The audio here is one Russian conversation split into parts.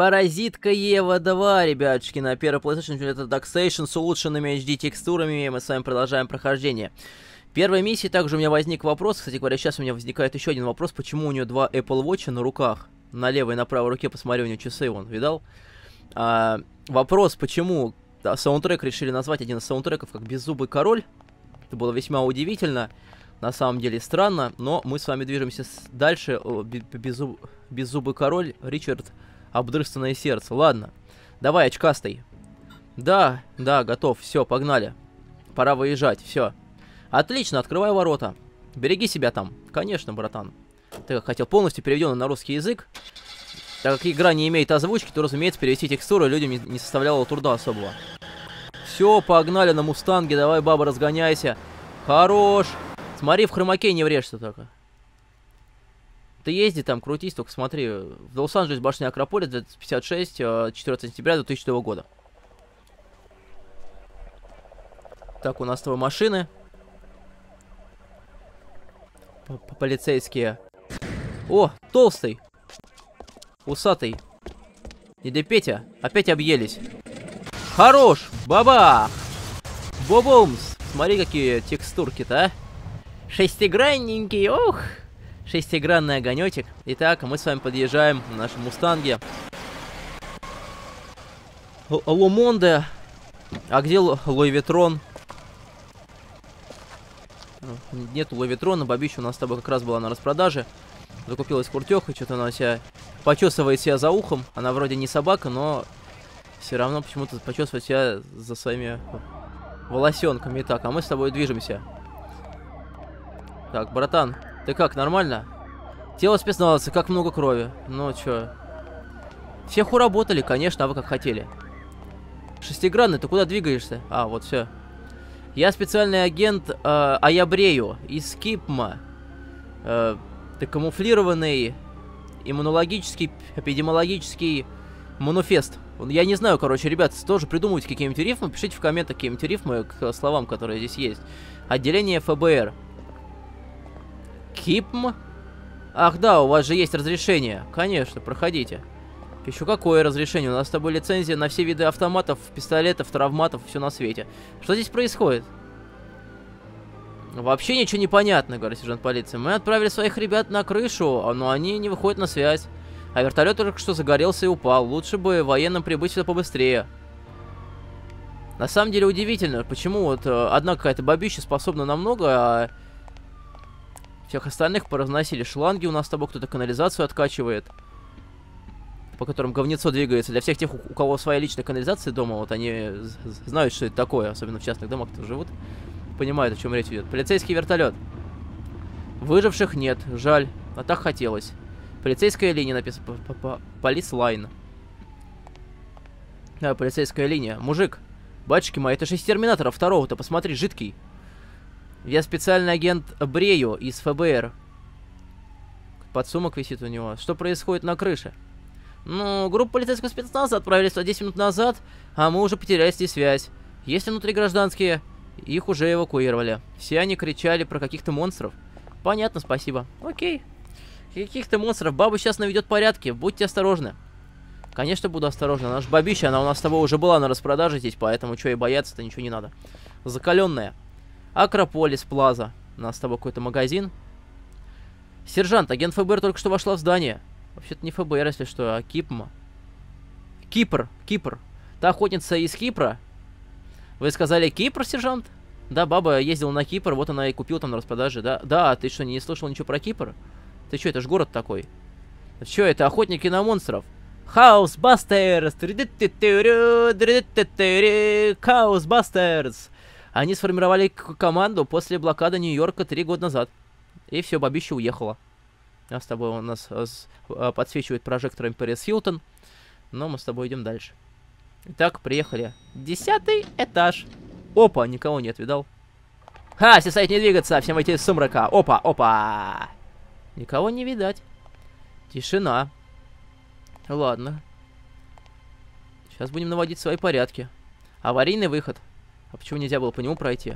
Паразитка Ева 2, ребятушки, на первой PlayStation, это DuckStation с улучшенными HD-текстурами, и мы с вами продолжаем прохождение. В первой миссии также у меня возник вопрос, кстати говоря, сейчас у меня возникает еще один вопрос, почему у нее два Apple Watch на руках, на левой и на правой руке, посмотри, у нее часы, вон, видал? Вопрос, почему саундтрек решили назвать один из саундтреков как «Беззубый король», это было весьма удивительно, на самом деле странно, но мы с вами движемся дальше. «Беззубый король», Ричард Обдрыстное сердце. Ладно. Давай, очкастый. Да, готов. Все, погнали. Пора выезжать. Все. Отлично, открывай ворота. Береги себя там. Конечно, братан. Ты как хотел, полностью переведен на русский язык. Так как игра не имеет озвучки, то, разумеется, перевести текстуру людям не составляло труда особого. Все, погнали на мустанге. Давай, баба, разгоняйся. Хорош. Смотри, в хромаке не врежься только. Ты езди там, крутись, только смотри. В Лос-Анджелес, башня Акрополя, 56, 14 сентября 2000 года. Так, у нас твои машины. Полицейские. О, толстый. Усатый. Деда Петя. Опять объелись. Хорош! Бабах! Бобумс! Смотри, какие текстурки-то, а. Шестигранненький, ох! Шестигранный огонёчек. Итак, мы с вами подъезжаем на нашем мустанге. Лумонде. А где Луи Витрон? Нет Луи Витрона. Бабища у нас с тобой как раз была на распродаже. Закупилась куртёха, что-то она себя почесывает себя за ухом. Она вроде не собака, но все равно почему-то почесывает себя за своими волосенками. Итак, а мы с тобой движемся. Так, братан. Ты как, нормально? Тело спецназа, как много крови. Ну, чё? Всех уработали, конечно, а вы как хотели. Шестигранный, ты куда двигаешься? А, вот все. Я специальный агент Ая Брею из КИПМа. Ты камуфлированный иммунологический, эпидемиологический мануфест. Я не знаю, короче, ребят, тоже придумывайте какие-нибудь рифмы. Пишите в комментах какие-нибудь рифмы к словам, которые здесь есть. Отделение ФБР. КИПМ? Ах да, у вас же есть разрешение. Конечно, проходите. Еще какое разрешение? У нас с тобой лицензия на все виды автоматов, пистолетов, травматов, все на свете. Что здесь происходит? Вообще ничего не понятно, говорит сержант полиции. Мы отправили своих ребят на крышу, но они не выходят на связь. А вертолет только что загорелся и упал. Лучше бы военным прибыть сюда побыстрее. На самом деле удивительно, почему вот одна какая-то бабища способна на многое, а... Всех остальных поразносили шланги, у нас с тобой кто-то канализацию откачивает, по которым говнецо двигается. Для всех тех, у кого своя личная канализация дома, вот они знают, что это такое, особенно в частных домах, кто живут, понимают, о чем речь идет. Полицейский вертолет. Выживших нет, жаль, а так хотелось. Полицейская линия написано, полислайн. Да, полицейская линия. Мужик, батюшки мои, это же из Терминатора второго-то, посмотри, жидкий. Я специальный агент Брею из ФБР. Подсумок висит у него. Что происходит на крыше? Ну, группу полицейского спецназа отправили 110 минут назад, а мы уже потеряли здесь связь. Есть ли внутри гражданские? Их уже эвакуировали. Все они кричали про каких-то монстров. Понятно, спасибо. Окей. Каких-то монстров. Баба сейчас наведет порядки. Будьте осторожны. Конечно, буду осторожна. Наш бабища, она у нас с тобой уже была на распродаже здесь, поэтому что и бояться-то ничего не надо. Закаленная. Акрополис, Плаза. У нас с тобой какой-то магазин. Сержант, агент ФБР только что вошла в здание. Вообще-то не ФБР, если что, а КИПМ. КИПР. Та охотница из Кипра. Вы сказали Кипр, сержант? Да, баба ездила на Кипр, вот она и купила там на распродаже. Да, ты что, не слышал ничего про Кипр? Ты что, это ж город такой. Что это, охотники на монстров? Хаусбастерс. Хаусбастерс. Они сформировали команду после блокады Нью-Йорка 3 года назад. И все, бабища уехала. А с тобой у нас подсвечивает прожектором Пэрис Хилтон. Но мы с тобой идем дальше. Итак, приехали. 10-й этаж. Опа, никого нет, видал? Ха, все стоит не двигаться, всем выйти из сумрака. Опа. Никого не видать. Тишина. Ладно. Сейчас будем наводить свои порядки. Аварийный выход. А почему нельзя было по нему пройти?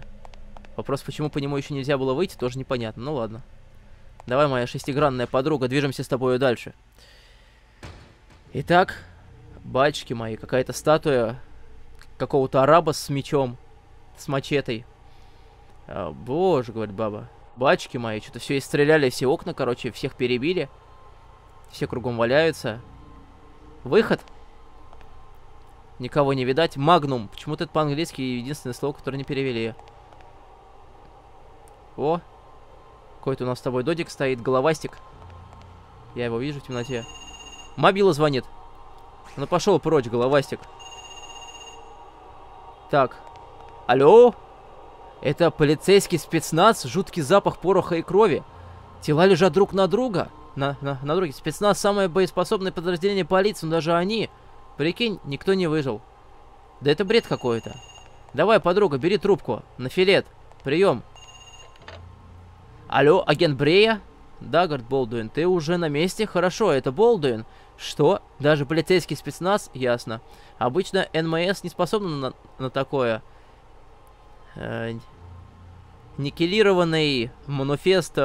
Вопрос, почему по нему еще нельзя было выйти, тоже непонятно. Ну ладно. Давай, моя шестигранная подруга, движемся с тобой дальше. Итак, Батюшки мои, какая-то статуя какого-то араба с мечом, с мачетой. Боже, говорит баба. Батюшки мои, что-то все истреляли, все окна, короче, всех перебили. Все кругом валяются. Выход. Никого не видать. Магнум. Почему-то это по-английски единственное слово, которое не перевели. О. Какой-то у нас с тобой додик стоит, головастик. Я его вижу в темноте. Мобила звонит. Ну пошел прочь, головастик. Так. Алло? Это полицейский спецназ, жуткий запах пороха и крови. Тела лежат друг на друга. На друге. Спецназ самое боеспособное подразделение полиции, но даже они. Прикинь, никто не выжил. Да это бред какой-то. Давай, подруга, бери трубку. На филет. Прием. Алло, агент Брея? Да, говорит Болдуин, ты уже на месте? Хорошо, это Болдуин. Что? Даже полицейский спецназ? Ясно. Обычно НМС не способна на такое. Никелированный манифест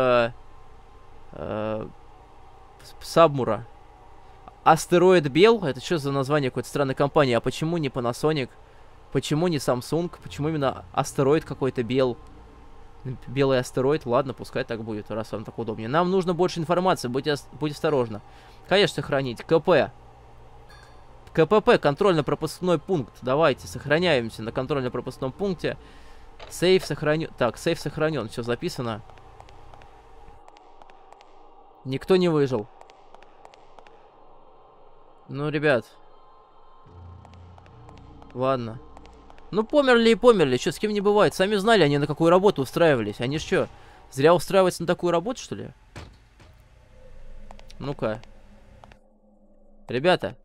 Сабмура. Астероид бел? Это что за название какой-то странной компании? А почему не Panasonic? Почему не Samsung? Почему именно астероид какой-то бел? Белый астероид, ладно, пускай так будет, раз вам так удобнее. Нам нужно больше информации, будь осторожна. Конечно, сохранить. КП. КПП, контрольно-пропускной пункт. Давайте, сохраняемся на контрольно-пропускном пункте. Сейф сохранен. Так, сейф сохранен, все записано. Никто не выжил. Ну, ребят. Ладно. Ну, померли и померли, что с кем не бывает. Сами знали, они на какую работу устраивались. Они что, зря устраиваются на такую работу, что ли? Ну-ка. Ребята.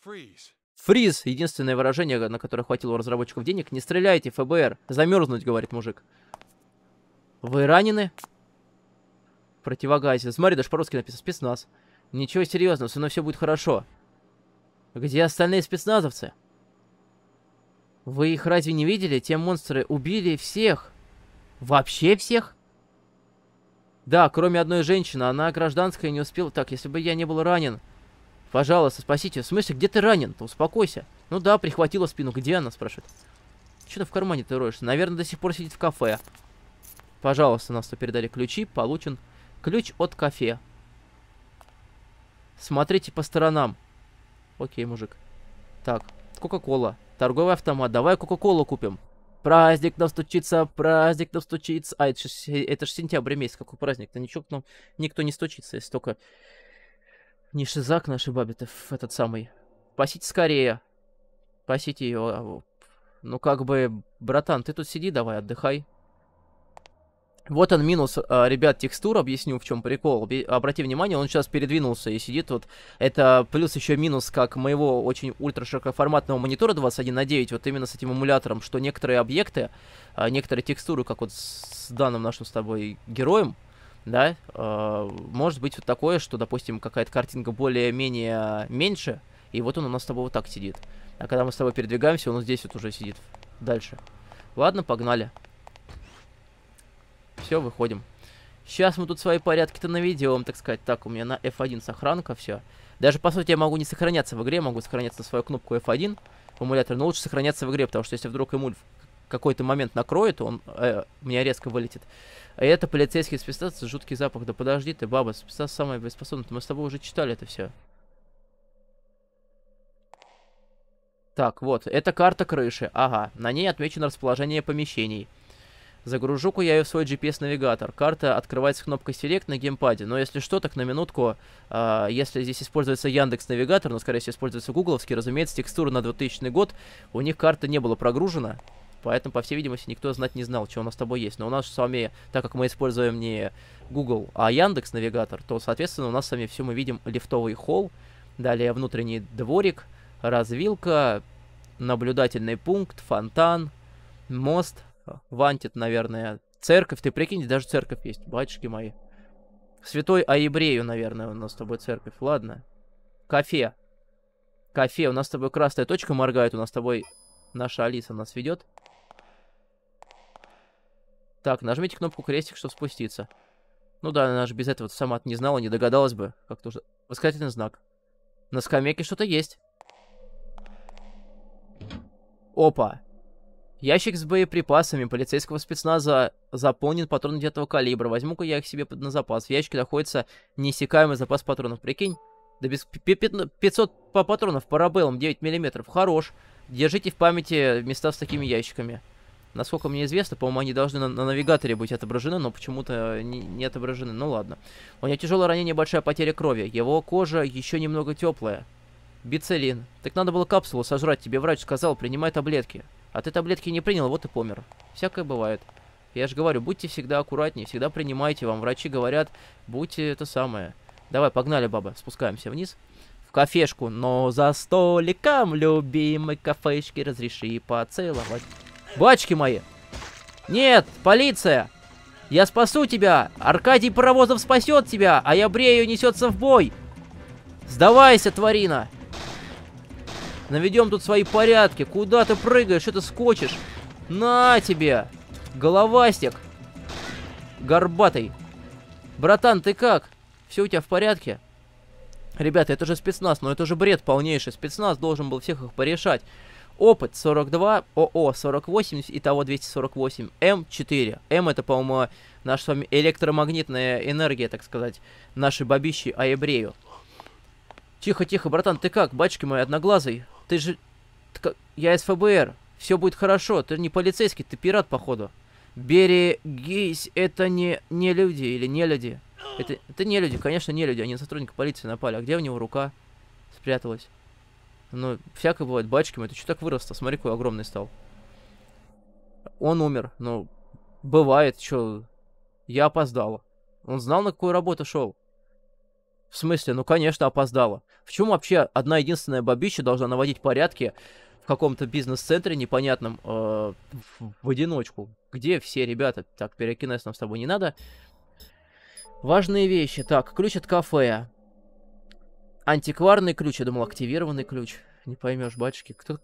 Фриз. Единственное выражение, на которое хватило у разработчиков денег. Не стреляйте, ФБР. Замерзнуть, говорит мужик. Вы ранены? В противогазе. Смотри, даже по-русски написано. Спецназ. Ничего серьезного, со мной все будет хорошо. Где остальные спецназовцы? Вы их разве не видели? Те монстры убили всех. Вообще всех? Да, кроме одной женщины. Она гражданская, не успела. Так, если бы я не был ранен. Пожалуйста, спасите. В смысле, где ты ранен-то? Успокойся. Ну да, прихватила спину. Где она, спрашивает? Что ты в кармане ты роешься? Наверное, до сих пор сидит в кафе. Пожалуйста, нас то передали ключи. Получен ключ от кафе. Смотрите по сторонам. Окей, мужик. Так, Кока-Кола. Торговый автомат. Давай Кока-Колу купим. Праздник настучится, праздник настучится. А, это ж сентябрь месяц. Какой праздник? Да ничего к нам никто не стучится. Если только не шизак нашей бабитов этот самый. Пасите скорее. Пасите ее. Ну как бы, братан, ты тут сиди, давай, отдыхай. Вот он минус, ребят, текстур, объясню, в чем прикол. Обрати внимание, он сейчас передвинулся и сидит вот. Это плюс еще минус, как моего очень ультраширокоформатного монитора 21:9, вот именно с этим эмулятором, что некоторые объекты, некоторые текстуры, как вот с данным нашим с тобой героем, да, может быть вот такое, что, допустим, какая-то картинка более-менее меньше, и вот он у нас с тобой вот так сидит. А когда мы с тобой передвигаемся, он вот здесь вот уже сидит дальше. Ладно, погнали. Все, выходим. Сейчас мы тут свои порядки-то наведем, так сказать. Так, у меня на F1 сохранка, все. Даже, по сути, я могу не сохраняться в игре, могу сохраняться на свою кнопку F1, эмулятор, но лучше сохраняться в игре, потому что если вдруг эмуль в какой-то момент накроет, он меня резко вылетит. А это полицейский спецназ, жуткий запах. Да подожди ты, баба, спецназ самая боеспособная. Мы с тобой уже читали это все. Так, вот, это карта крыши. Ага, на ней отмечено расположение помещений. Загружу-ка я ее в свой GPS-навигатор. Карта открывается кнопкой Select на геймпаде. Но если что, так на минутку, если здесь используется Яндекс-навигатор, но, скорее всего, используется гугловский, разумеется, текстура на 2000 год, у них карта не была прогружена. Поэтому, по всей видимости, никто знать не знал, что у нас с тобой есть. Но у нас с вами, так как мы используем не Google, а Яндекс-навигатор, то, соответственно, у нас с вами все мы видим. Лифтовый холл, далее внутренний дворик, развилка, наблюдательный пункт, фонтан, мост... Вантит, наверное. Церковь, ты прикинь, даже церковь есть, батюшки мои. Святой Аи Брею, наверное, у нас с тобой церковь. Ладно. Кафе. Кафе, у нас с тобой красная точка моргает, у нас с тобой наша Алиса нас ведет. Так, нажмите кнопку крестик, чтобы спуститься. Ну да, она же без этого сама не знала, не догадалась бы. Как-то уже... Восклицательный знак. На скамейке что-то есть. Опа. Ящик с боеприпасами полицейского спецназа заполнен патроном 9 калибра. Возьму-ка я их себе на запас. В ящике находится неиссякаемый запас патронов. Прикинь. Да без 500 патронов парабеллум 9 мм. Хорош. Держите в памяти места с такими ящиками. Насколько мне известно, по-моему, они должны на навигаторе быть отображены, но почему-то не отображены. Ну ладно. У него тяжелое ранение, большая потеря крови. Его кожа еще немного теплая. Бицелин. Так надо было капсулу сожрать. Тебе врач сказал, принимай таблетки. А ты таблетки не принял, вот и помер. Всякое бывает. Я же говорю, будьте всегда аккуратнее, всегда принимайте. Вам врачи говорят, будьте это самое. Давай, погнали, баба. Спускаемся вниз. В кафешку. Но за столиком, любимой кафешки, разреши поцеловать. Бачки мои! Нет, полиция! Я спасу тебя! Аркадий Паровозов спасет тебя, а я Брею несется в бой! Сдавайся, тварина! Наведем тут свои порядки. Куда ты прыгаешь? Что ты скочишь? На тебе! Головастик! Горбатый! Братан, ты как? Все у тебя в порядке? Ребята, это же спецназ, но это же бред полнейший. Спецназ должен был всех их порешать. Опыт 42, ОО 48, итого 248, М4. М это, по-моему, наша с вами электромагнитная энергия, так сказать, нашей бабищи Ая Брею. Тихо-тихо, братан, ты как, бачки мои, одноглазый? Ты же... Я из ФБР, все будет хорошо, ты не полицейский, ты пират, походу. Берегись, это не люди или не люди. Это не люди, конечно, не люди, они на сотрудника полиции напали. А где у него рука спряталась? Ну, всякое бывает. Бачками, это что так вырос-то? Смотри, какой огромный стал. Он умер. Ну, бывает, что... Я опоздала. Он знал, на какую работу шел. В смысле? Ну, конечно, опоздала. В чем вообще одна единственная бабища должна наводить порядки в каком-то бизнес-центре непонятном в одиночку? Где все ребята? Так, перекинуться нам с тобой не надо. Важные вещи. Так, ключ от кафе. Антикварный ключ, я думал, активированный ключ. Не поймешь, батюшки, кто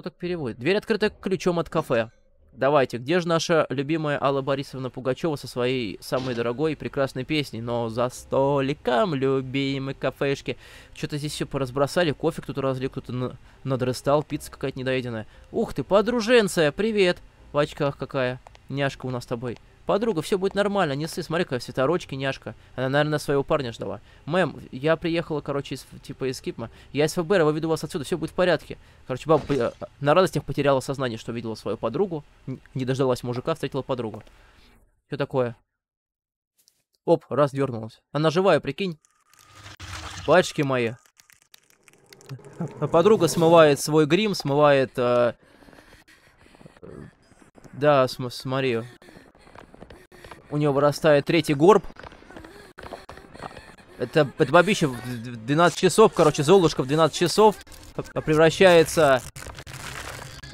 так переводит? Дверь открыта ключом от кафе. Давайте, где же наша любимая Алла Борисовна Пугачева со своей самой дорогой и прекрасной песней? Но за столиком, любимой кафешки. Что-то здесь все поразбросали, кофе кто-то разлил, кто-то надрыстал, пицца какая-то недоеденная. Ух ты, подруженция, привет! В очках какая, няшка у нас с тобой. Подруга, все будет нормально, не ссы, смотри-ка, в свитерочке няшка. Она, наверное, своего парня ждала. Мэм, я приехала, короче, из КИПМа. Я из ФБР, выведу вас отсюда, все будет в порядке. Короче, баба на радостях потеряла сознание, что видела свою подругу. Не дождалась мужика, встретила подругу. Что такое? Оп, раз дернулась. Она живая, прикинь. Пачки мои. Подруга смывает свой грим, смывает... Да, смотри... У него вырастает третий горб. Это бабище в 12 часов, короче, Золушка в 12 часов превращается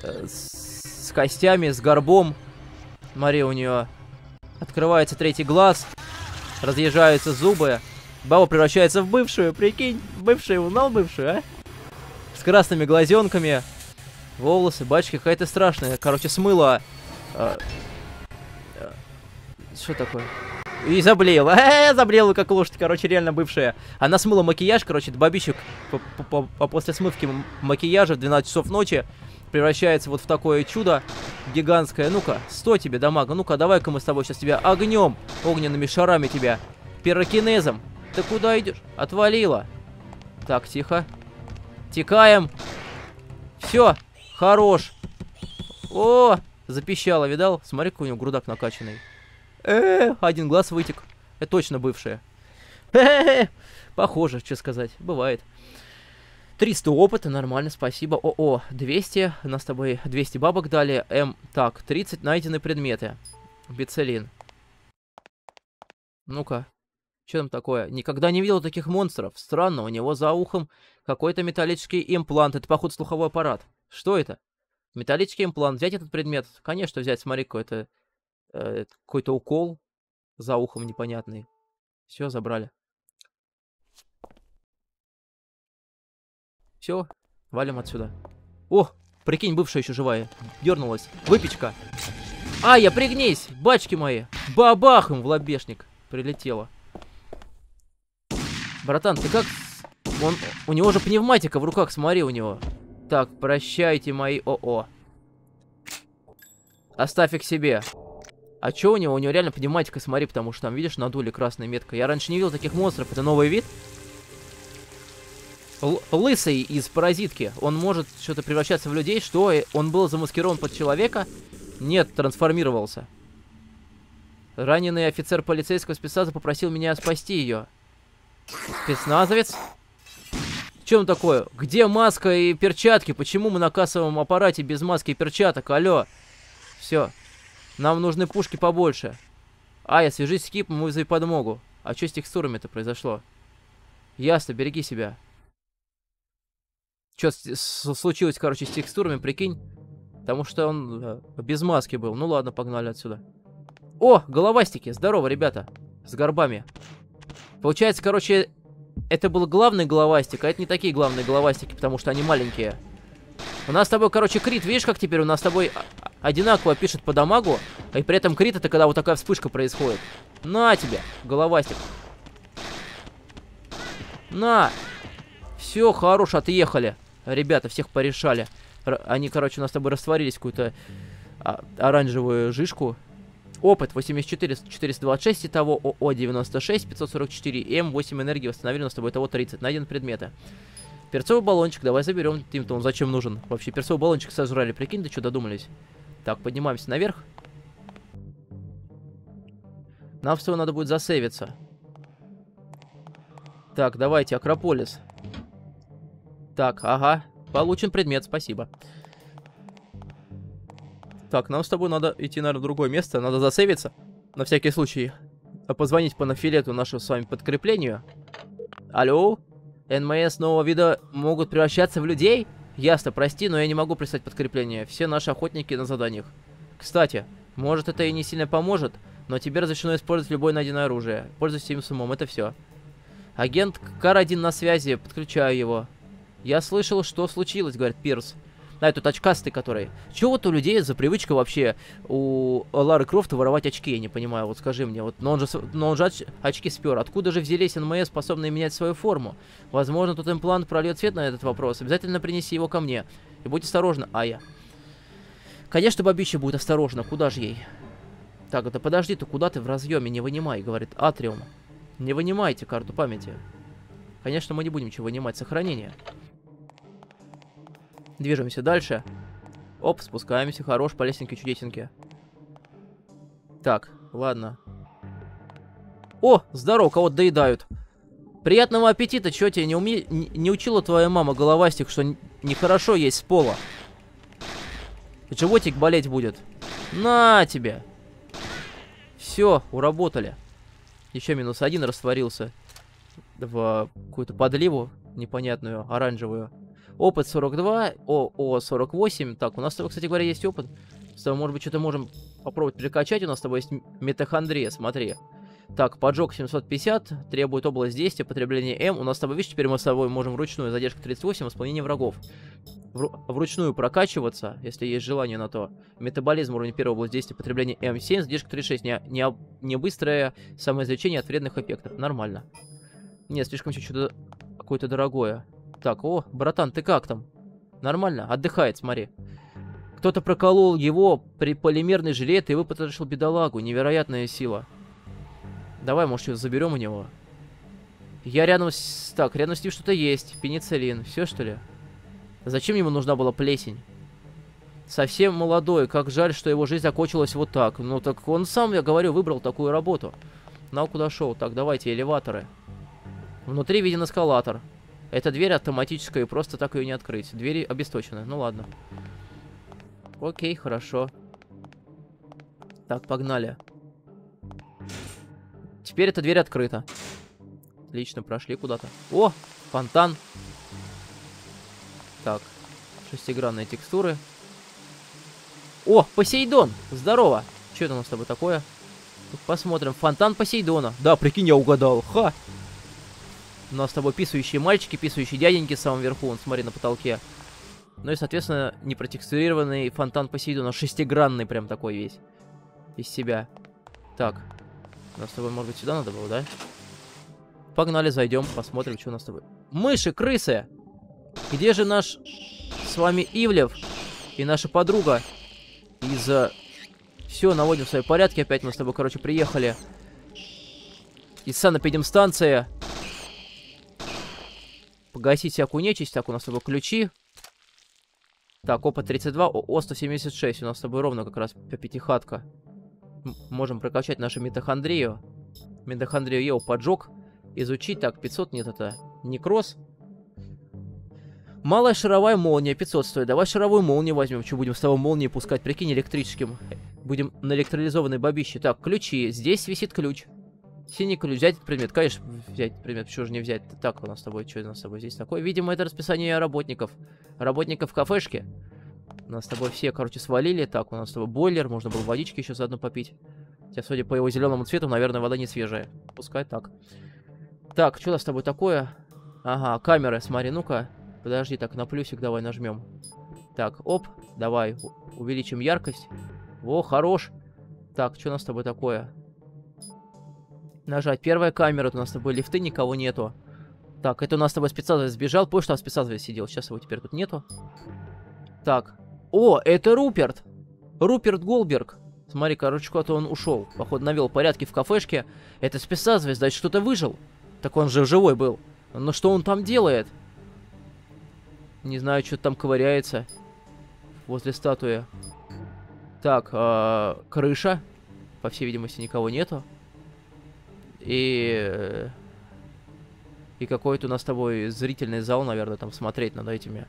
с костями, с горбом. Смотри, у нее открывается третий глаз, разъезжаются зубы. Баба превращается в бывшую, прикинь, бывшую, узнал бывшую, а? С красными глазенками, волосы, бачки, какая-то страшная. Короче, смыла... Что такое? И заблеяла. Заблеяла, как лошадь, короче, реально бывшая. Она смыла макияж, короче, бабищик после смывки макияжа в 12 часов ночи превращается вот в такое чудо гигантское. Ну-ка, 100 тебе, дамага. Ну-ка, давай-ка мы с тобой сейчас тебя огнем, огненными шарами тебя, пирокинезом. Ты куда идешь? Отвалила. Так, тихо. Текаем. Все, хорош. О, запищала, видал? Смотри, какой у него грудак накачанный. Один глаз вытек. Это точно бывшая. Похоже, что сказать. Бывает. 300 опыта, нормально, спасибо. О-о, 200. У нас с тобой 200 бабок дали. Так, 30 найдены предметы. Бицелин. Ну-ка. Что там такое? Никогда не видел таких монстров. Странно, у него за ухом какой-то металлический имплант. Это, походу, слуховой аппарат. Что это? Металлический имплант. Взять этот предмет? Конечно, взять. Смотри, какой-то укол за ухом непонятный. Все, забрали. Все, валим отсюда. О, прикинь, бывшая еще живая. Дернулась. Выпечка. Ая, пригнись, бачки мои. Бабах им в лобешник. Прилетела. Братан, ты как... У него же пневматика в руках, смотри у него. Так, прощайте мои ОО. Оставь их себе. А чё у него? У него реально пневматика, смотри, потому что там, видишь, надули красной меткой. Я раньше не видел таких монстров, это новый вид. Лысый из Паразитки. Он может что-то превращаться в людей, что он был замаскирован под человека. Нет, трансформировался. Раненый офицер полицейского спецназа попросил меня спасти ее. Спецназовец? В чем такое? Где маска и перчатки? Почему мы на кассовом аппарате без маски и перчаток? Алло. Все. Нам нужны пушки побольше. Ая, свяжись с КИПМ, вызови подмогу. А что с текстурами-то произошло? Ясно, береги себя. Что случилось, короче, с текстурами, прикинь? Потому что он без маски был. Ну ладно, погнали отсюда. О, головастики! Здорово, ребята. С горбами. Получается, короче, это был главный головастик, а это не такие главные головастики, потому что они маленькие. У нас с тобой, короче, крит, видишь, как теперь у нас с тобой одинаково пишет по дамагу, и при этом крит — это когда вот такая вспышка происходит. На тебе, головастик. На! Все, хорош, отъехали. Ребята, всех порешали. Они, короче, у нас с тобой растворились в какую-то оранжевую жижку. Опыт 84, 426, итого ОО 96, 544, М, 8 энергии, восстановили у нас с тобой, итого 30, найден предметы. Перцовый баллончик, давай заберем, Тим-то он зачем нужен? Вообще, перцовый баллончик сожрали, прикинь, да что додумались. Так, поднимаемся наверх. Нам всего надо будет засейвиться. Так, давайте, Акрополис. Так, ага, получен предмет, спасибо. Так, нам с тобой надо идти, наверное, в другое место. Надо засейвиться, на всякий случай. Позвонить по нафилету нашему с вами подкреплению. Алло? НМС нового вида могут превращаться в людей? Ясно, прости, но я не могу прислать подкрепление. Все наши охотники на заданиях. Кстати, может это и не сильно поможет, но тебе разрешено использовать любое найденное оружие. Пользуйся им с умом, это все. Агент Кар-1 на связи, подключаю его. Я слышал, что случилось, говорит Пирс. Да, этот очкастый, который... Чего вот у людей за привычка вообще у Лары Крофта воровать очки, я не понимаю, вот скажи мне. Вот, но он же очки спер. Откуда же взялись НМС, способные менять свою форму? Возможно, тут имплант прольет свет на этот вопрос. Обязательно принеси его ко мне. И будь осторожна, Ая. Конечно, бабища будет осторожна, куда же ей? Так, это подожди, ты куда ты в разъеме? Не вынимай, говорит Атриум. Не вынимайте карту памяти. Конечно, мы не будем чего вынимать, сохранение. Движемся дальше. Оп, спускаемся. Хорош, по лесенке чудесеньке. Так, ладно. О, здорово, кого-то доедают. Приятного аппетита, чё тебе не учила твоя мама, головастик, что нехорошо есть с пола. Животик болеть будет. На тебе. Все, уработали. Еще минус один растворился в какую-то подливу непонятную, оранжевую. Опыт 42, ОО 48. Так, у нас с тобой, кстати говоря, есть опыт. С тобой, может быть, что-то можем попробовать прикачать. У нас с тобой есть митохондрия, смотри. Так, поджог 750, требует область действия, потребление М. У нас с тобой, видишь, теперь мы с тобой можем вручную, задержка 38, восполнение врагов. Вручную прокачиваться, если есть желание на то. Метаболизм уровня 1, область действия, потребление М7, задержка 36. Не быстрое самоизвлечение от вредных эффектов. Нормально. Нет, слишком что-то какое-то дорогое. Так, о, братан, ты как там? Нормально, отдыхает, смотри. Кто-то проколол его при полимерной жилет и выпотрошил бедолагу. Невероятная сила. Давай, может, что-то заберем у него. Я рядом с... Так, рядом с ним что-то есть. Пенициллин, все что ли? Зачем ему нужна была плесень? Совсем молодой, как жаль, что его жизнь закончилась вот так. Ну так он сам, я говорю, выбрал такую работу. На куда шел? Так, давайте, элеваторы. Внутри виден эскалатор. Эта дверь автоматическая, и просто так ее не открыть. Двери обесточены. Ну ладно. Окей, хорошо. Так, погнали. Теперь эта дверь открыта. Отлично, прошли куда-то. О, фонтан. Так, шестигранные текстуры. О, Посейдон! Здорово! Что это у нас с тобой такое? Посмотрим. Фонтан Посейдона. Да, прикинь, я угадал. Ха! У нас с тобой писающие мальчики, писающие дяденьки в самом верху, он, смотри, на потолке. Ну и, соответственно, непротекстурированный фонтан Посейдона, шестигранный прям такой весь. Из себя. Так. У нас с тобой, может быть, сюда надо было, да? Погнали, зайдем, посмотрим, что у нас с тобой. Мыши, крысы! Где же наш с вами Ивлев и наша подруга из Все, наводим в свои порядки. Опять мы с тобой, короче, приехали. Из санэпидемстанции. Погасить всякую нечисть. Так, у нас с тобой ключи. Так, опыт 32, О176. У нас с тобой ровно как раз пятихатка. Можем прокачать нашу митохондрию. Митохондрию Еу поджег. Изучить. Так, 500. Нет, это некроз. Малая шаровая молния. 500 стоит. Давай шаровую молнию возьмем. Что будем с тобой молнии пускать? Прикинь, электрическим. Будем на электролизованной бабище. Так, ключи. Здесь висит ключ. Синий ключ. Взять этот предмет. Конечно, взять предмет. Почему же не взять? Так, у нас с тобой. Что у нас с тобой здесь такое? Видимо, это расписание работников. Работников кафешки. У нас с тобой все, короче, свалили. Так, у нас с тобой бойлер. Можно было водички еще заодно попить. Хотя, судя по его зеленому цвету, наверное, вода не свежая. Пускай так. Так, что у нас с тобой такое? Ага, камеры. Смотри, ну-ка. Подожди, так, на плюсик давай нажмем. Так, оп, давай, увеличим яркость. Во, хорош. Так, что у нас с тобой такое? Нажать первая камера, у нас с тобой лифты, никого нету. Так, это у нас с тобой спецназовец сбежал, позже там спецназовец сидел, сейчас его теперь тут нету. Так, о, это Руперт! Руперт Голберг. Смотри, короче, куда-то он ушел. Походу, навел порядки в кафешке. Это спецназовец, значит, что-то выжил. Так он же живой был. Но что он там делает? Не знаю, что там ковыряется возле статуи. Так, крыша. По всей видимости, никого нету. И какой-то у нас с тобой зрительный зал, наверное, там смотреть над этими.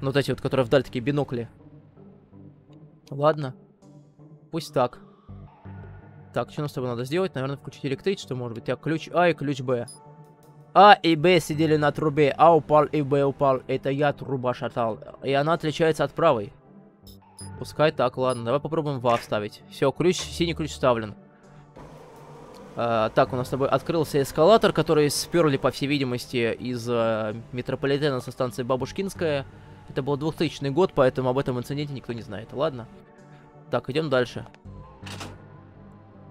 Ну, вот эти вот, которые вдаль такие бинокли. Ладно. Пусть так. Так, что нам с тобой надо сделать? Наверное, включить электричество, может быть. А ключ А и ключ Б. А и Б сидели на трубе, А упал и Б упал, это я труба шатал. И она отличается от правой. Пускай так, ладно, давай попробуем ВА вставить. Все, ключ, синий ключ вставлен. Так, у нас с тобой открылся эскалатор, который сперли, по всей видимости, из метрополитена со станции Бабушкинская. Это был 2000 год, поэтому об этом инциденте никто не знает, ладно. Так, идем дальше.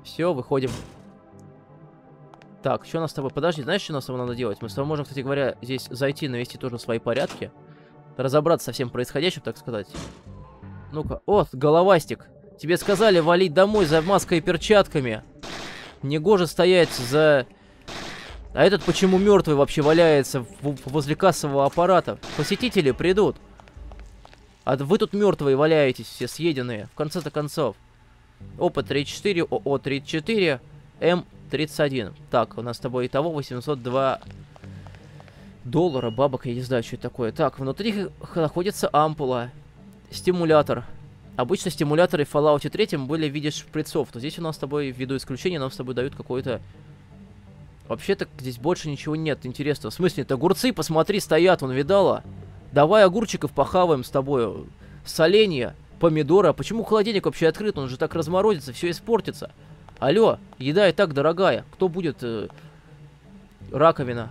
Все, выходим. Так, что у нас с тобой? Подожди, знаешь, что у нас с тобой надо делать? Мы с тобой можем, кстати говоря, здесь зайти, навести тоже свои порядки. Разобраться со всем происходящим, так сказать. Ну-ка. О, головастик. Тебе сказали валить домой за маской и перчатками. Негоже стоять за... А этот почему мертвый вообще валяется возле кассового аппарата? Посетители придут. А вы тут мертвые валяетесь, все съеденные. В конце-то концов. Опыт 34, ОО-34, М... 31. Так, у нас с тобой итого 802 доллара бабок, я не знаю, что это такое. Так, внутри находится ампула. Стимулятор. Обычно стимуляторы в Fallout 3 были в виде шприцов. Но здесь у нас с тобой, ввиду исключения, нам с тобой дают какой-то... Вообще-то здесь больше ничего нет интересного. В смысле, это огурцы, посмотри, стоят, вон, видала? Давай огурчиков похаваем с тобой. Соленья, помидоры. А почему холодильник вообще открыт? Он же так разморозится, все испортится. Алло, еда и так дорогая. Кто будет? Раковина.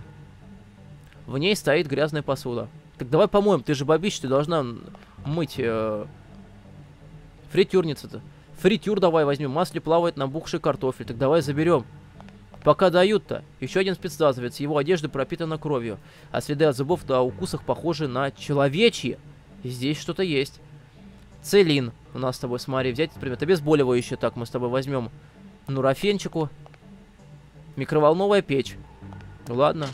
В ней стоит грязная посуда. Так давай помоем, ты же бабищ, ты должна мыть. Фритюрница-то. Фритюр давай возьмем. Масле плавает набухший картофель. Так давай заберем. Пока дают-то. Еще один спецназовец. Его одежда пропитана кровью. А следы от зубов на укусах похожи на человечьи. Здесь что-то есть. Целин. У нас с тобой, смотри, взять, например, обезболивающее. Так, мы с тобой возьмем. Ну, рафенчику. Микроволновая печь. Ну, ладно.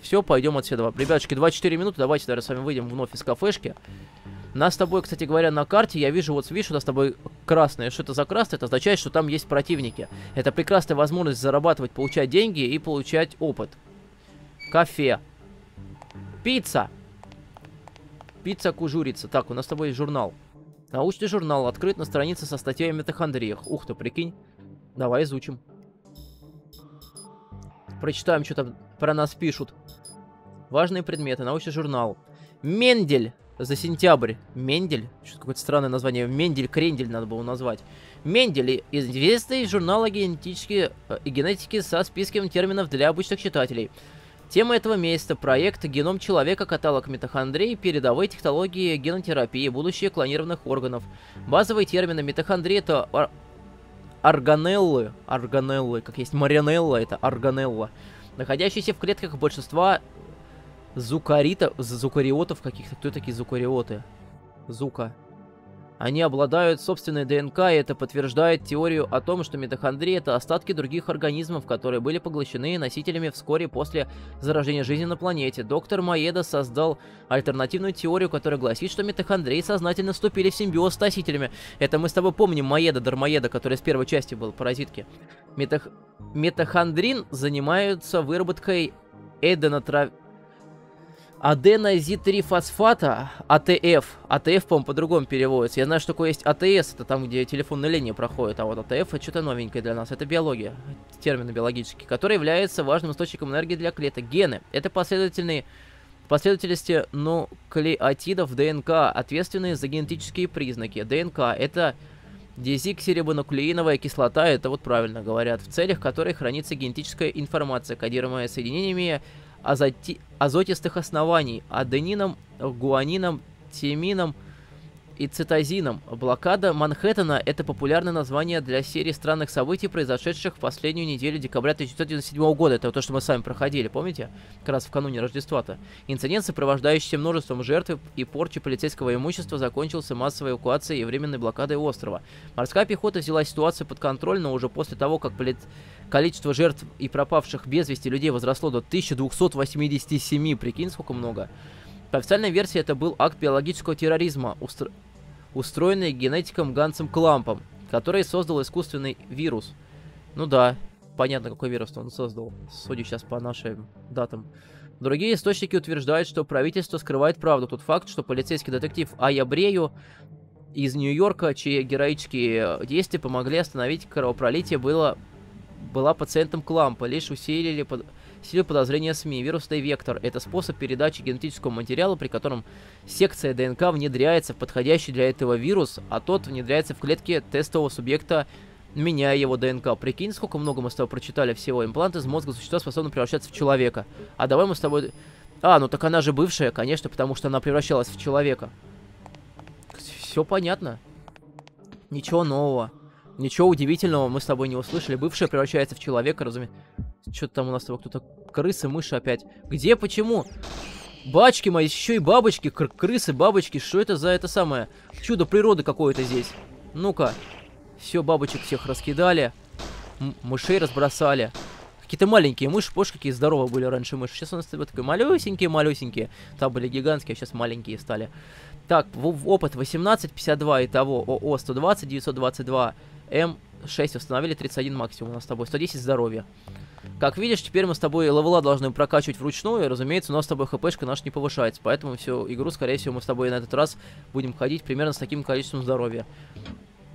Все, пойдем отсюда. Ребятушки, 24 минуты. Давайте, наверное, с вами выйдем вновь из кафешки. Нас с тобой, кстати говоря, на карте, я вижу, вот видишь, у нас с тобой красное. Что это за красное? Это означает, что там есть противники. Это прекрасная возможность зарабатывать, получать деньги и получать опыт. Кафе. Пицца. Пицца-кужурица. Так, у нас с тобой есть журнал. Научный журнал открыт на странице со статьей о митохондриях. Ух ты, прикинь. Давай изучим. Прочитаем, что там про нас пишут. Важные предметы. Научный журнал. Мендель за сентябрь. Мендель? Что-то какое-то странное название. Мендель, крендель надо было назвать. Мендель. Известный журнал о генетике со списком терминов для обычных читателей. Тема этого месяца. Проект «Геном человека. Каталог митохондрии. Передовые технологии генотерапии. Будущее клонированных органов». Базовые термины митохондрии — это... Органеллы, как есть марионелла, это органелла, находящиеся в клетках большинства зукариотов каких-то. Кто такие зукариоты? Зука. Они обладают собственной ДНК, и это подтверждает теорию о том, что митохондрии — это остатки других организмов, которые были поглощены носителями вскоре после зарождения жизни на планете. Доктор Маеда создал альтернативную теорию, которая гласит, что митохондрии сознательно вступили в симбиоз с носителями. Это мы с тобой помним Маеда, Дармаеда, который с первой части был, Паразитки. Митохондрин занимаются выработкой аденозитрифосфата, АТФ. АТФ, по-моему, по-другому переводится. Я знаю, что такое есть АТС, это там, где телефонные линии проходят, а вот АТФ — это что-то новенькое для нас. Это биология, термины биологические, которые являются важным источником энергии для клеток. Гены — это последовательности нуклеотидов ДНК, ответственные за генетические признаки. ДНК — это дезоксирибонуклеиновая кислота, это вот правильно говорят, в целях которой хранится генетическая информация, кодируемая соединениями азотистых оснований, аденином, гуанином, тимином и цитозином. Блокада Манхэттена — это популярное название для серии странных событий, произошедших в последнюю неделю декабря 1997 года. Это то, что мы с вами проходили, помните? Как раз вкануне Рождества-то. Инцидент, сопровождающийся множеством жертв и порчи полицейского имущества, закончился массовой эвакуацией и временной блокадой острова. Морская пехота взяла ситуацию под контроль, но уже после того, как количество жертв и пропавших без вести людей возросло до 1287, прикинь, сколько много. По официальной версии, это был акт биологического терроризма, устроенный генетиком Гансом Клампом, который создал искусственный вирус. Ну да, понятно, какой вирус он создал, судя сейчас по нашим датам. Другие источники утверждают, что правительство скрывает правду. Тот факт, что полицейский детектив Ая Брею из Нью-Йорка, чьи героические действия помогли остановить кровопролитие, была пациентом Клампа, лишь усилили подозрения СМИ. Вирусный вектор — это способ передачи генетического материала, при котором секция ДНК внедряется в подходящий для этого вирус, а тот внедряется в клетки тестового субъекта, меняя его ДНК. Прикинь, сколько много мы с тобой прочитали всего. Импланты из мозга существа способны превращаться в человека. А давай мы с тобой... А, ну так она же бывшая, конечно, потому что она превращалась в человека. Все понятно. Ничего нового. Ничего удивительного мы с тобой не услышали. Бывшая превращается в человека, разумеется. Что-то там у нас кто-то... Крысы, мыши опять. Где, почему? Бачки мои, еще и бабочки. Крысы, бабочки. Что это за это самое? Чудо природы какое-то здесь. Ну-ка. Все, бабочек всех раскидали. Мышей разбросали. Какие-то маленькие мыши, помнишь, какие здоровые были раньше мыши. Сейчас у нас такие малюсенькие-малюсенькие. Там были гигантские, а сейчас маленькие стали. Так, опыт 18, 52 и того. ОО 120, 922. М6 установили, 31 максимум у нас с тобой, 110 здоровья. Как видишь, теперь мы с тобой левела должны прокачивать вручную, и, разумеется, у нас с тобой хпшка наша не повышается, поэтому всю игру, скорее всего, мы с тобой на этот раз будем ходить примерно с таким количеством здоровья.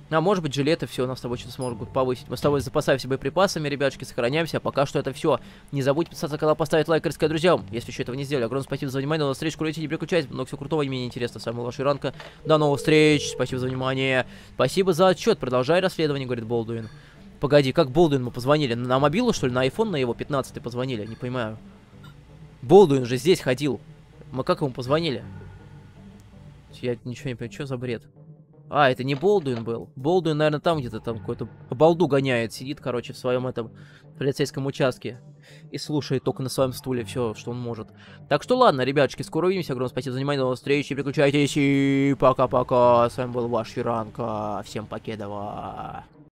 А может быть, жилеты все у нас с тобой что-то смогут повысить. Мы с тобой запасаемся боеприпасами, ребятушки, сохраняемся, а пока что это все. Не забудь подписаться на канал, поставить лайк и рассказать друзьям, если еще этого не сделали. Огромное спасибо за внимание, до новых встреч, курите, не переключайтесь, много всего крутого и менее интересно. С вами была Юранка, до новых встреч, спасибо за внимание, спасибо за отчет, продолжай расследование, говорит Болдуин. Погоди, как Болдуин мы позвонили? На мобилу, что ли? На iPhone, на его 15-й позвонили? Не понимаю. Болдуин же здесь ходил. Мы как ему позвонили? Я ничего не понимаю, что за бред? А, это не Болдуин был. Болдуин, наверное, там где-то там какой-то балду гоняет. Сидит, короче, в своем этом полицейском участке. И слушает только на своем стуле все, что он может. Так что ладно, ребятушки, скоро увидимся. Огромное спасибо за внимание. До новых встреч. Переключайтесь. И пока-пока. С вами был ваш Юранка. Всем покедова.